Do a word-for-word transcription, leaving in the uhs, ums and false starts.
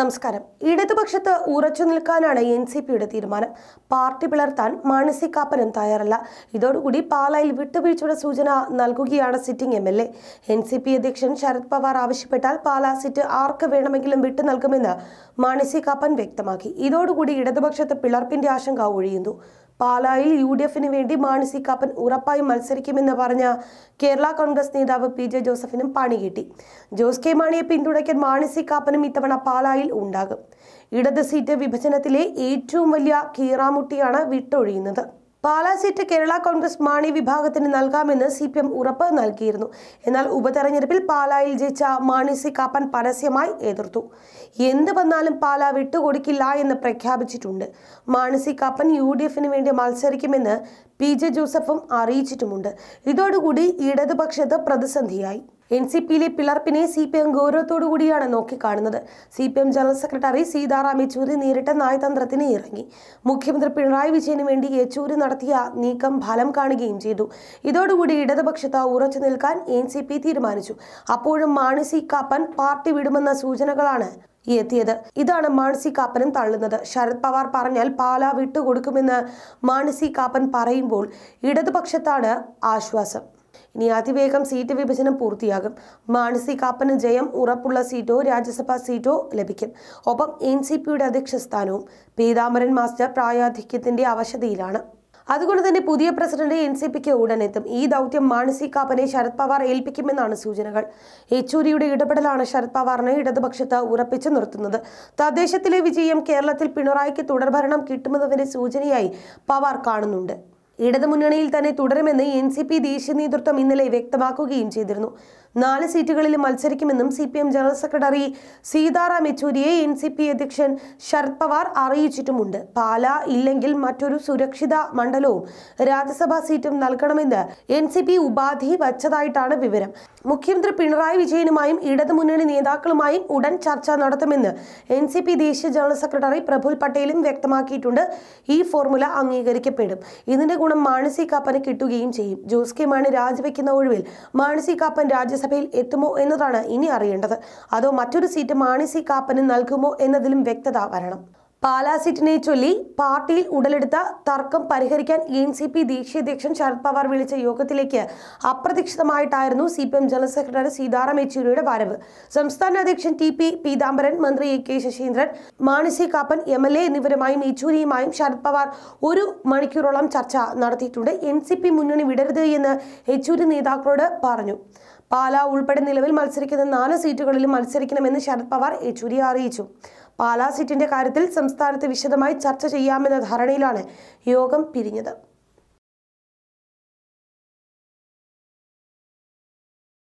നമസ്കാരം. ഇടതുപക്ഷത്ത് ഉറച്ചു നിൽക്കാനാണ് എൻ സി പിയുടെ തീരുമാനം. പാർട്ടി പിളർത്താൻ മാണി സി കാപ്പനും തയ്യാറല്ല. ഇതോടുകൂടി പാലായിൽ വിട്ടുവീഴ്ചയുടെ സൂചന നൽകുകയാണ് sitting M L A. N C P അധ്യക്ഷൻ ശരത് പവാർ ആവശ്യപ്പെട്ടാൽ പാലാ സീറ്റ് ആർക്ക് വേണമെങ്കിലും വിട്ടു നൽകുമെന്ന് മാണി സി കാപ്പൻ വ്യക്തമാക്കി. ഇതോടുകൂടി ഇടതുപക്ഷത്ത് പിളർപ്പിന്റെ ആശങ്ക ഒഴിയുന്നു. പാലായിൽ യു ഡി എഫിന് വേണ്ടി മാണി സി കാപ്പൻ ഉറപ്പായും മത്സരിക്കുമെന്ന് പറഞ്ഞ കേരള കോൺഗ്രസ് നേതാവ് പി ജെ ജോസഫിനും പണി കിട്ടി. ജോസ് കെ മാണിയെ പിന്തുണയ്ക്കാൻ മാണി സി കാപ്പനും ഇത്തവണ പാലായിൽ ഉണ്ടാകും. ഇടത് സീറ്റ് വിഭജനത്തിലെ ഏറ്റവും വലിയ കീറാമുട്ടിയാണ് വിട്ടൊഴിയുന്നത്. പാലാ സീറ്റ് കേരള കോൺഗ്രസ് മാണി വിഭാഗത്തിന് നൽകാമെന്ന് സി പി എം ഉറപ്പ് നൽകിയിരുന്നു. എന്നാൽ ഉപതെരഞ്ഞെടുപ്പിൽ പാലായിൽ ജയിച്ച മാണി സി കാപ്പൻ പരസ്യമായി എതിർത്തു. എന്ത് വന്നാലും പാലാ വിട്ടുകൊടുക്കില്ല എന്ന് പ്രഖ്യാപിച്ചിട്ടുണ്ട്. Mani C Kappan U D എഫിന് വേണ്ടി മത്സരിക്കുമെന്ന് പി ജെ ജോസഫും അറിയിച്ചിട്ടുമുണ്ട്. ഇതോടുകൂടി ഇടതുപക്ഷത്ത് പ്രതിസന്ധിയായി. എൻ സി പിയിലെ പിളർപ്പിനെ സി പി എം ഗൗരവത്തോടു കൂടിയാണ് നോക്കിക്കാണുന്നത്. C P M general secretary Sitaram Yechury നേരിട്ട നയതന്ത്രത്തിന് ഇറങ്ങി. മുഖ്യമന്ത്രി പിണറായി വിജയന് വേണ്ടി യെച്ചൂരി നടത്തിയ നീക്കം ഫലം കാണുകയും ചെയ്തു. ഇതോടുകൂടി ഇടതുപക്ഷത്ത് ഉറച്ചു നിൽക്കാൻ എൻ സി പി തീരുമാനിച്ചു. അപ്പോഴും മാണി സി കാപ്പൻ പാർട്ടി വിടുമെന്ന സൂചനകളാണ് എത്തിയത്. ഇതാണ് മാണി സി കാപ്പനും തള്ളുന്നത്. ശരത് പവാർ പറഞ്ഞാൽ പാലാ വിട്ടുകൊടുക്കുമെന്ന് മാണി സി കാപ്പൻ പറയുമ്പോൾ ഇടതുപക്ഷത്താണ് ആശ്വാസം. ഇനി അതിവേഗം സീറ്റ് വിഭജനം പൂർത്തിയാകും. മാണി സി കാപ്പന് ജയം ഉറപ്പുള്ള സീറ്റോ രാജ്യസഭാ സീറ്റോ ലഭിക്കും. ഒപ്പം എൻ സി പിയുടെ അധ്യക്ഷ സ്ഥാനവും. പീതാംബരൻ മാസ്റ്റർ പ്രായാധിക്യത്തിന്റെ അവശതയിലാണ്. അതുകൊണ്ട് തന്നെ പുതിയ പ്രസിഡന്റ് എൻ സി പിക്ക് ഉടനെത്തും. ഈ ദൗത്യം മാണി സി കാപ്പനെ ശരത് പവാർ ഏൽപ്പിക്കുമെന്നാണ് സൂചനകൾ. യെച്ചൂരിയുടെ ഇടപെടലാണ് ശരത് പവാറിനെ ഇടതുപക്ഷത്ത് ഉറപ്പിച്ചു നിർത്തുന്നത്. തദ്ദേശത്തിലെ വിജയം കേരളത്തിൽ പിണറായിക്ക് തുടർഭരണം കിട്ടുമെന്നതിന്റെ സൂചനയായി പവാർ കാണുന്നുണ്ട്. ഇടതുമുന്നണിയിൽ തന്നെ തുടരുമെന്ന് എൻ സി പി ദേശീയ നേതൃത്വം ഇന്നലെ വ്യക്തമാക്കുകയും ചെയ്തിരുന്നു. നാല് സീറ്റുകളിൽ മത്സരിക്കുമെന്നും C P M general secretary Sitaram യെച്ചൂരിയെ എൻ സി പി അധ്യക്ഷൻ ശരത് പവാർ അറിയിച്ചിട്ടുമുണ്ട്. പാലാ ഇല്ലെങ്കിൽ മറ്റൊരു സുരക്ഷിത മണ്ഡലവും രാജ്യസഭാ സീറ്റും നൽകണമെന്ന് എൻ സി പി ഉപാധി വച്ചതായിട്ടാണ് വിവരം. മുഖ്യമന്ത്രി പിണറായി വിജയനുമായും ഇടതുമുന്നണി നേതാക്കളുമായും ഉടൻ ചർച്ച നടത്തുമെന്ന് എൻ സി പി ദേശീയ ജനറൽ സെക്രട്ടറി പ്രഫുൽ പട്ടേലും വ്യക്തമാക്കിയിട്ടുണ്ട്. ഈ ഫോർമുല അംഗീകരിക്കപ്പെടും. ഇതിന്റെ ഗുണം മാണി സി കാപ്പന് കിട്ടുകയും ചെയ്യും. ജോസ് കെ മാണി രാജിവെക്കുന്ന ഒഴിവിൽ മാണി സി കാപ്പൻ രാജ്യസഭ സഭയിൽ എത്തുമോ എന്നതാണ് ഇനി അറിയേണ്ടത്. അതോ മറ്റൊരു സീറ്റ് മാണി സി കാപ്പന് നൽകുമോ എന്നതിലും വ്യക്തത വരണം. പാലാ സീറ്റിനെ ചൊല്ലി പാർട്ടിയിൽ ഉടലെടുത്ത തർക്കം പരിഹരിക്കാൻ എൻ സി പി ദേശീയ അധ്യക്ഷൻ ശരത് പവാർ വിളിച്ച യോഗത്തിലേക്ക് അപ്രതീക്ഷിതമായിട്ടായിരുന്നു C P M general secretary Sitaram യെച്ചൂരിയുടെ വരവ്. സംസ്ഥാന അധ്യക്ഷൻ ടി പി പീതാംബരൻ, മന്ത്രി A K Saseendran, Mani C Kappan, M L A എന്നിവരുമായും യെച്ചൂരിയുമായും ശരത് പവാർ ഒരു മണിക്കൂറോളം ചർച്ച നടത്തിയിട്ടുണ്ട്. എൻ സി പി മുന്നണി വിടരുത് എന്ന് യെച്ചൂരി നേതാക്കളോട് പറഞ്ഞു. പാലാ ഉൾപ്പെടെ നിലവിൽ മത്സരിക്കുന്ന നാല് സീറ്റുകളിൽ മത്സരിക്കണമെന്ന് ശരത് പവാർ യെച്ചൂരിയെ അറിയിച്ചു. പാലാ സീറ്റിന്റെ കാര്യത്തിൽ സംസ്ഥാനത്ത് വിശദമായി ചർച്ച ചെയ്യാമെന്ന ധാരണയിലാണ് യോഗം പിരിഞ്ഞത്.